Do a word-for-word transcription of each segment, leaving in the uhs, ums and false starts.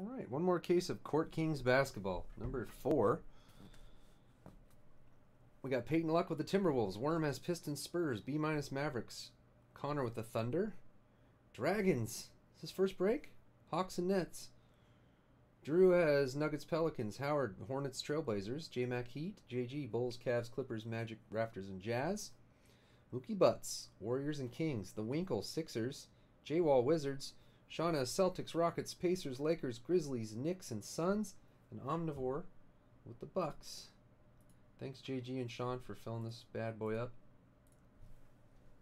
All right, one more case of Court Kings basketball, number four. We got Peyton Luck with the Timberwolves. Worm has Pistons, Spurs, B minus Mavericks. Connor with the Thunder. Dragons. Is this first break? Hawks and Nets. Drew has Nuggets, Pelicans. Howard, Hornets, Trailblazers. J-Mac, Heat. J G, Bulls, Cavs, Clippers, Magic, Raptors, and Jazz. Mookie Butts, Warriors and Kings. The Winkle, Sixers. J-Wall, Wizards. Sean has Celtics, Rockets, Pacers, Lakers, Grizzlies, Knicks, and Suns. And Omnivore with the Bucks. Thanks, J G and Sean, for filling this bad boy up.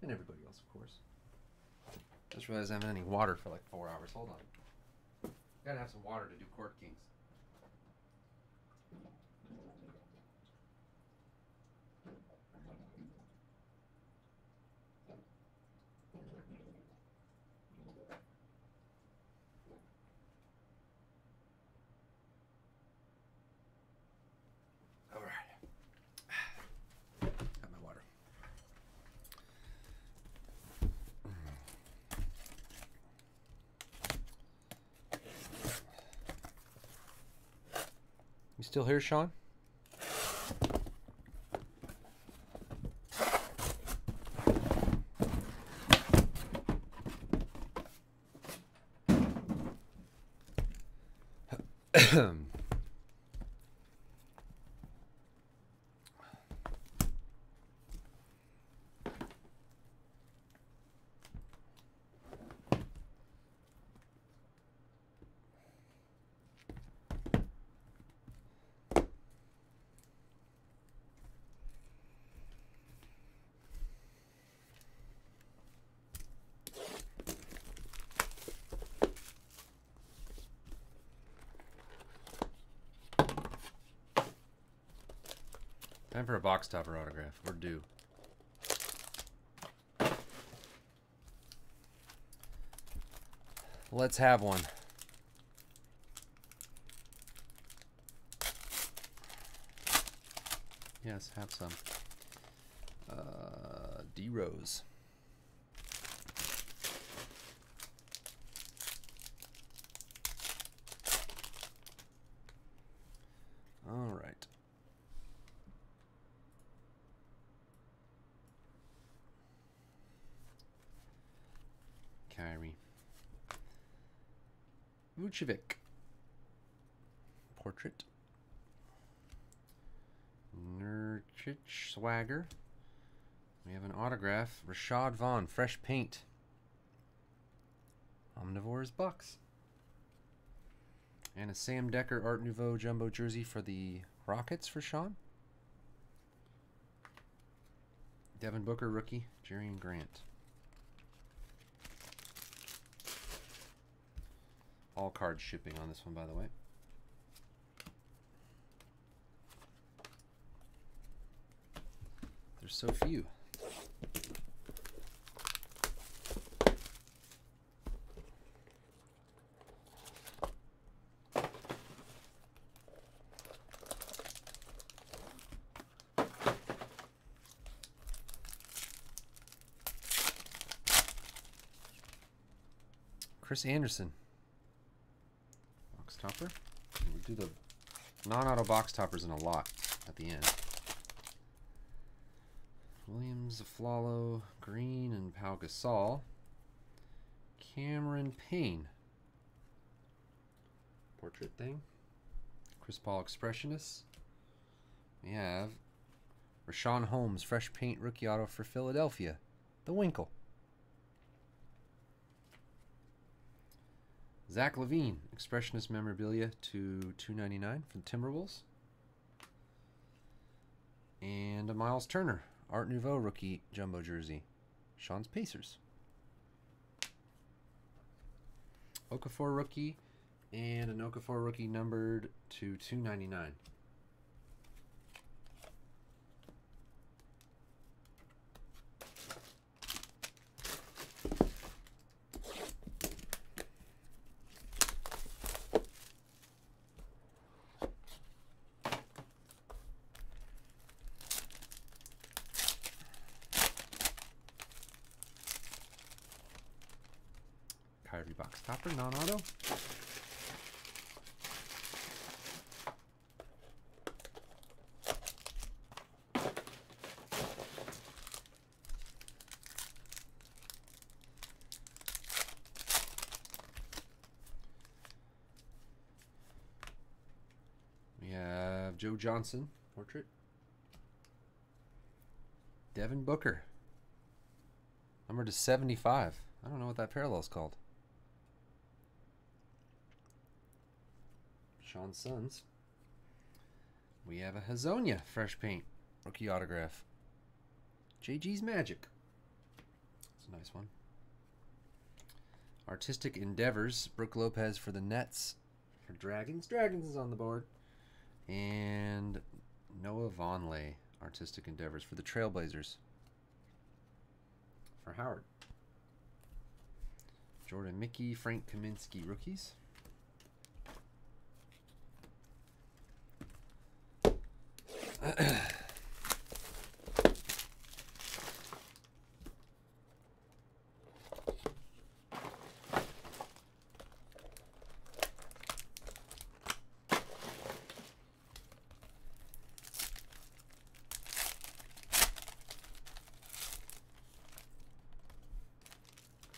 And everybody else, of course. I just realized I haven't had any water for like four hours. Hold on. Gotta have some water to do Court Kings. You still here, Sean? Time for a box topper autograph. We're due. Let's have one. Yes, have some. Uh, D. Rose. Kyrie. Vucevic. Portrait. Nurkic. Swagger. We have an autograph. Rashad Vaughn. Fresh paint. Omnivore's Bucks. And a Sam Dekker Art Nouveau Jumbo jersey for the Rockets for Sean. Devin Booker rookie. Jerian Grant. All card shipping on this one, by the way. There's so few. Chris Anderson. Topper. We do the non-auto box toppers in a lot at the end. Williams, Aflalo, Green, and Pau Gasol. Cameron Payne. Portrait thing. Chris Paul Expressionist. We have Rashawn Holmes, fresh paint rookie auto for Philadelphia. The Winkle. Zach LaVine, Expressionist memorabilia to two ninety-nine for the Timberwolves. And a Miles Turner, Art Nouveau rookie jumbo jersey. Sean's Pacers. Okafor rookie and an Okafor rookie numbered to two ninety-nine. Kyrie box topper, non-auto. Joe Johnson portrait. Devin Booker. Number to seventy-five. I don't know what that parallel is called. Sean Sons. We have a Hezonja fresh paint. Rookie autograph. J G's Magic. That's a nice one. Artistic Endeavors. Brooke Lopez for the Nets. For Dragons. Dragons is on the board. And Noah Vonleh. Artistic Endeavors for the Trailblazers. For Howard. Jordan Mickey, Frank Kaminsky rookies.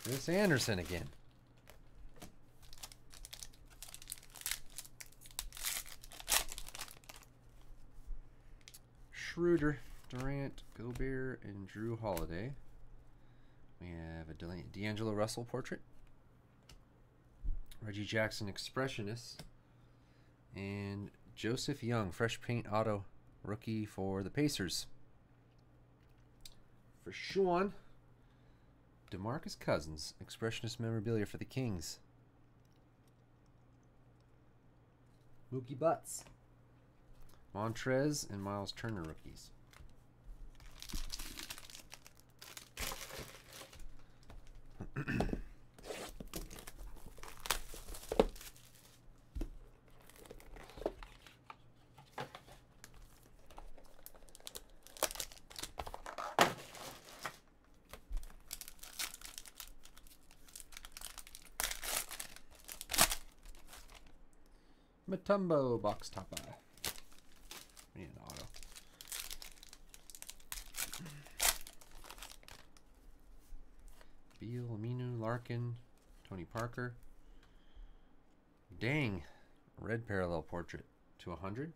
Chris Anderson again. Schroeder, Durant, Gobert, and Drew Holiday. We have a D'Angelo Russell portrait. Reggie Jackson Expressionist. And Joseph Young, fresh paint auto rookie for the Pacers. For Sean. DeMarcus Cousins, Expressionist memorabilia for the Kings. Mookie Butts. Montrez and Miles Turner rookies. Matumbo box topper. And auto. Beal, Aminu, Larkin, Tony Parker. Dang. Red parallel portrait to one hundred.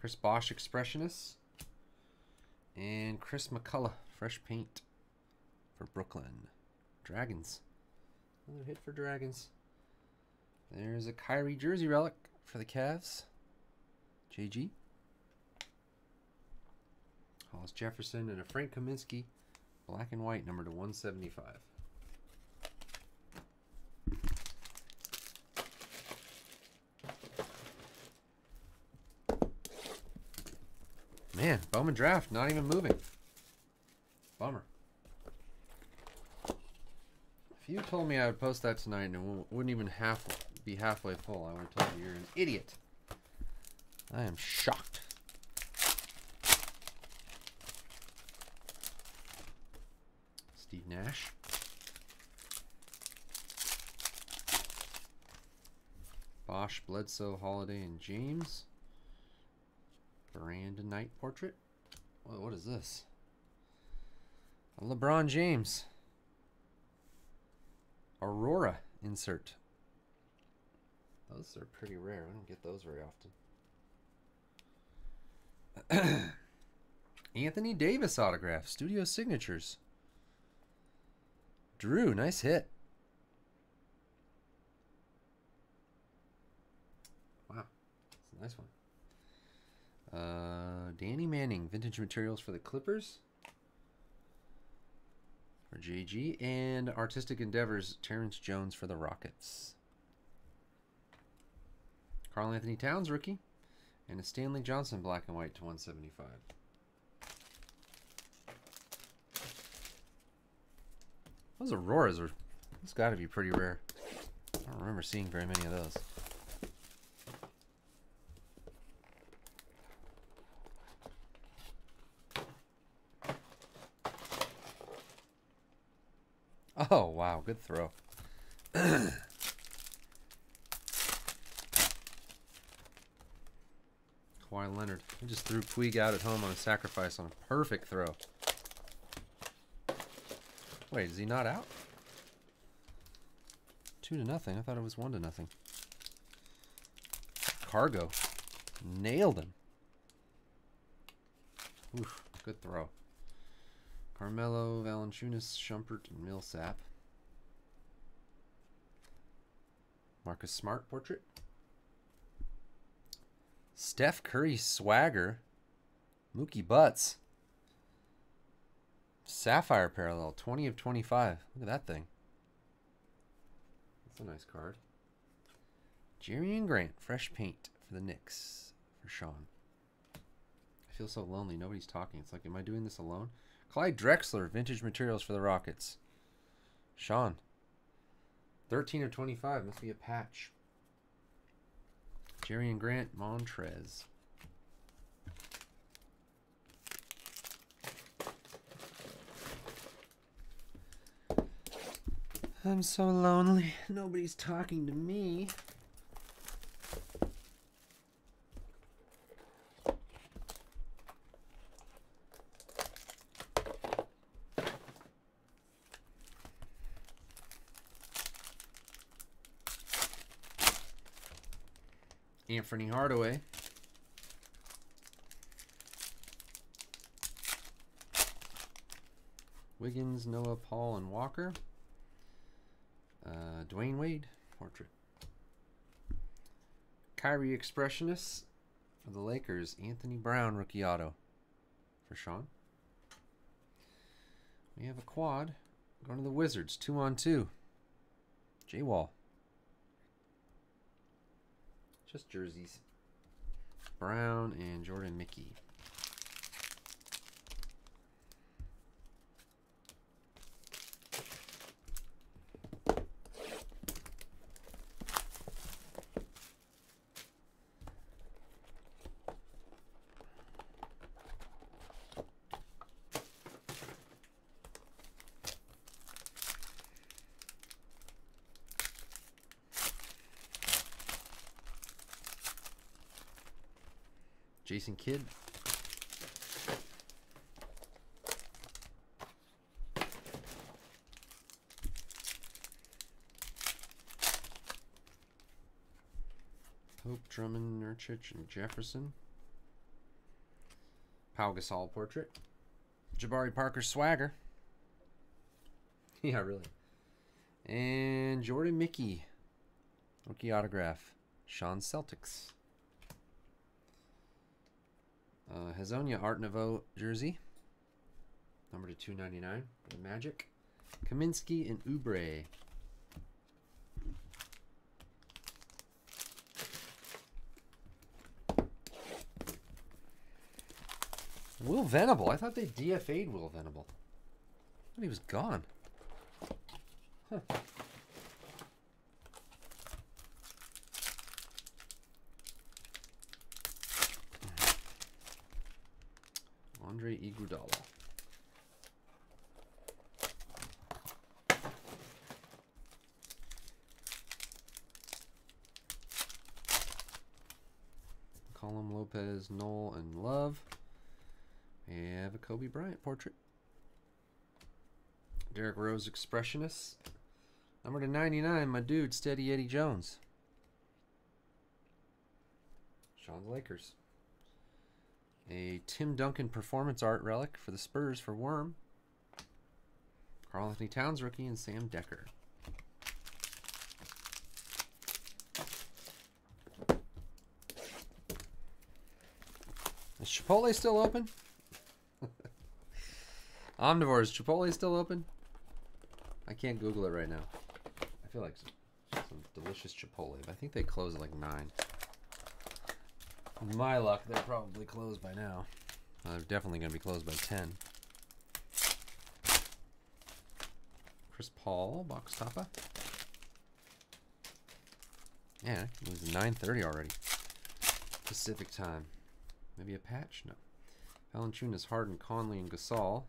Chris Bosch, Expressionist. And Chris McCullough, fresh paint for Brooklyn. Dragons. Another hit for Dragons. There's a Kyrie jersey relic for the Cavs. J G. Hollis Jefferson and a Frank Kaminsky. Black and white, number to one seventy-five. Man, Bowman draft, not even moving. Bummer. If you told me I would post that tonight and it wouldn't even half be halfway full, I would have told you you're an idiot. I am shocked. Steve Nash. Bosch, Bledsoe, Holiday, and James. Brandon Knight portrait. What, what is this? A LeBron James. Aurora insert. Those are pretty rare. I don't get those very often. Anthony Davis autograph. Studio signatures. Drew, nice hit. Wow. That's a nice one. Uh, Danny Manning. Vintage materials for the Clippers. For J G. And Artistic Endeavors. Terrence Jones for the Rockets. Carl Anthony Towns rookie, and a Stanley Johnson black and white to one seventy-five. Those Auroras are, it's got to be pretty rare. I don't remember seeing very many of those. Oh wow, good throw. Kawhi Leonard. I just threw Puig out at home on a sacrifice on a perfect throw. Wait, is he not out? Two to nothing. I thought it was one to nothing. Cargo. Nailed him. Oof, good throw. Carmelo, Valanciunas, Shumpert, and Millsap. Marcus Smart portrait. Steph Curry swagger. Mookie Butts. Sapphire parallel, twenty of twenty-five. Look at that thing. That's a nice card. Jerian Grant, fresh paint for the Knicks, for Sean. I feel so lonely. Nobody's talking. It's like, am I doing this alone? Clyde Drexler, vintage materials for the Rockets. Sean. thirteen of twenty-five. Must be a patch. Jerian Grant, Montrez. I'm so lonely. Nobody's talking to me. Anthony Hardaway. Wiggins, Noah, Paul, and Walker. Uh, Dwayne Wade portrait. Kyrie Expressionist for the Lakers. Anthony Brown rookie auto for Sean. We have a quad. Going to the Wizards. Two on two. J Wall. Just jerseys. Brown and Jordan Mickey. Jason Kidd. Pope, Drummond, Nurkic, and Jefferson. Pau Gasol portrait. Jabari Parker swagger. Yeah, really. And Jordan Mickey. Rookie autograph. Sean Celtics. Uh, Hezonja Art Nouveau jersey, number to two ninety-nine. The Magic, Kaminsky and Oubre. Will Venable. I thought they D F A'd Will Venable. I thought he was gone. Huh. Andre Iguodala. Colin Lopez, Knoll, and Love. We have a Kobe Bryant portrait. Derrick Rose, Expressionist. Number to ninety-nine, my dude, Steady Eddie Jones. Sean's Lakers. A Tim Duncan performance art relic for the Spurs for Worm. Carl Anthony Towns rookie and Sam Dekker. Is Chipotle still open? Omnivore, is Chipotle still open? I can't Google it right now. I feel like some, some delicious Chipotle, but I think they close at like nine. My luck, they're probably closed by now. Well, they're definitely going to be closed by ten. Chris Paul, box topper. Yeah, it was nine thirty already. Pacific time. Maybe a patch? No. Valanciunas, Harden, Conley, and Gasol.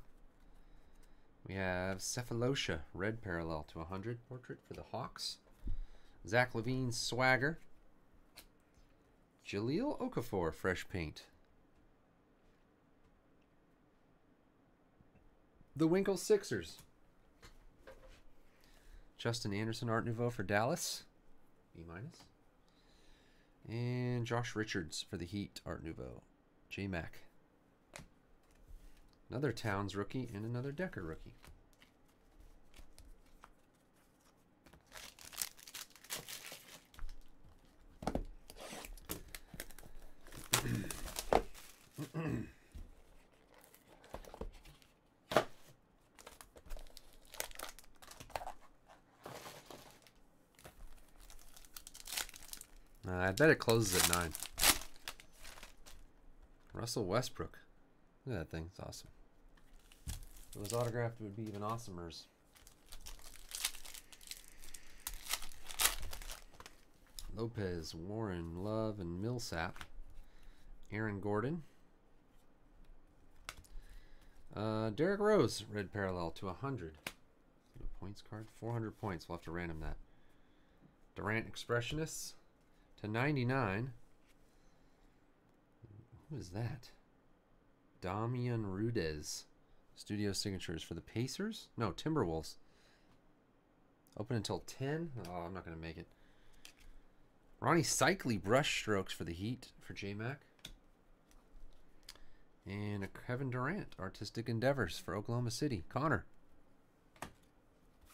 We have Cephalosha, red parallel to one hundred. Portrait for the Hawks. Zach LaVine, swagger. Jahlil Okafor, fresh paint. The Winkle Sixers. Justin Anderson, Art Nouveau for Dallas. B minus. And Josh Richards for the Heat, Art Nouveau. J-Mac. Another Towns rookie and another Dekker rookie. I bet it closes at nine. Russell Westbrook. Look at that thing. It's awesome. If it was autographed, it would be even awesomers. Lopez, Warren, Love, and Millsap. Aaron Gordon. Uh, Derrick Rose, red parallel to one hundred. A points card. four hundred points. We'll have to random that. Durant, Expressionists. To ninety-nine. Who is that? Damian Rudez. Studio signatures for the Pacers? No, Timberwolves. Open until ten. Oh, I'm not going to make it. Ronnie Cycli brush strokes for the Heat for J-Mac. And a Kevin Durant. Artistic Endeavors for Oklahoma City. Connor.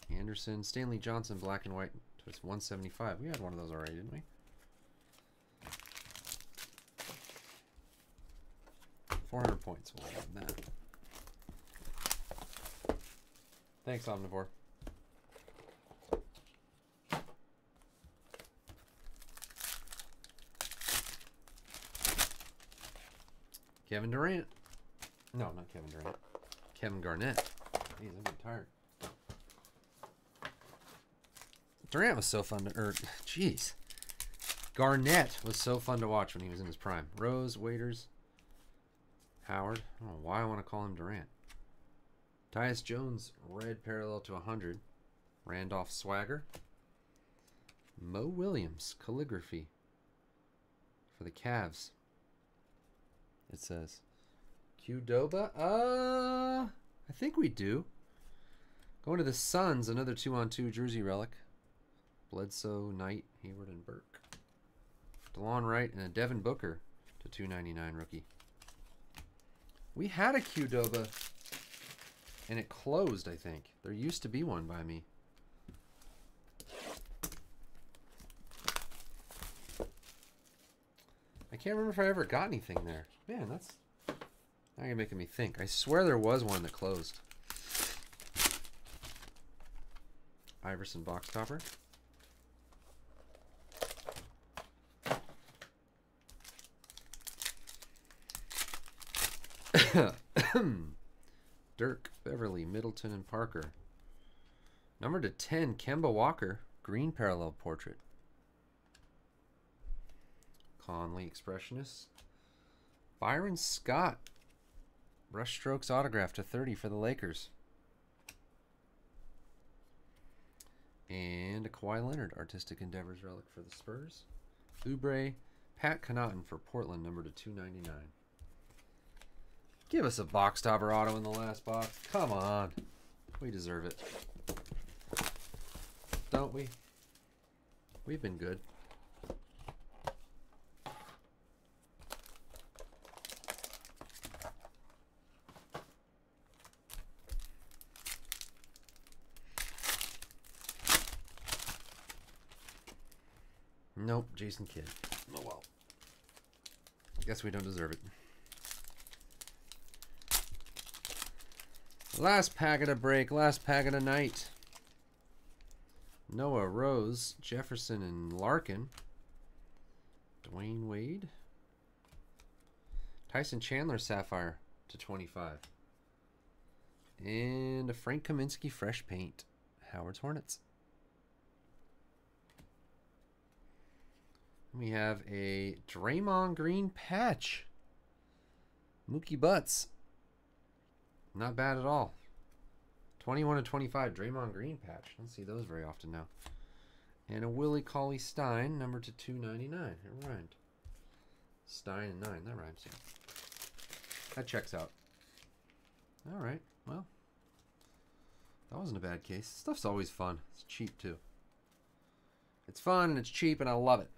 Anderson. Stanley Johnson. Black and white. It's one seventy-five. We had one of those already, didn't we? four hundred points. We'll have that. Thanks, Omnivore. Kevin Durant. No, not Kevin Durant. Kevin Garnett. Jeez, I'm getting tired. Durant was so fun to... Er, jeez. Garnett was so fun to watch when he was in his prime. Rose, Waiters... Howard. I don't know why I want to call him Durant. Tyus Jones, red parallel to one hundred. Randolph Swagger. Mo Williams, calligraphy for the Cavs. It says Qdoba. Uh, I think we do. Going to the Suns, another two-on-two jersey relic. Bledsoe, Knight, Hayward, and Burke. DeLon Wright and a Devin Booker to two ninety-nine rookie. We had a Qdoba, and it closed, I think. There used to be one by me. I can't remember if I ever got anything there. Man, that's... Now you're making me think. I swear there was one that closed. Iverson box topper. Dirk, Beverly, Middleton, and Parker. Number to ten, Kemba Walker. Green parallel portrait. Conley, Expressionist. Byron Scott. Brush strokes autograph to thirty for the Lakers. And a Kawhi Leonard, Artistic Endeavors relic for the Spurs. Oubre, Pat Connaughton for Portland, number to two ninety-nine. Give us a box topper auto in the last box. Come on. We deserve it. Don't we? We've been good. Nope, Jason Kidd. Oh well. I guess we don't deserve it. Last packet of break, last packet of night. Noah, Rose, Jefferson, and Larkin. Dwayne Wade. Tyson Chandler, Sapphire to twenty-five. And a Frank Kaminsky fresh paint. Howard's Hornets. We have a Draymond Green patch. Mookie Butts. Not bad at all. twenty-one to twenty-five Draymond Green patch. Don't see those very often now. And a Willie Cauley-Stein, number to two ninety-nine. It rhymed. Stein and nine. That rhymes. Yeah. That checks out. All right. Well, that wasn't a bad case. Stuff's always fun. It's cheap, too. It's fun, and it's cheap, and I love it.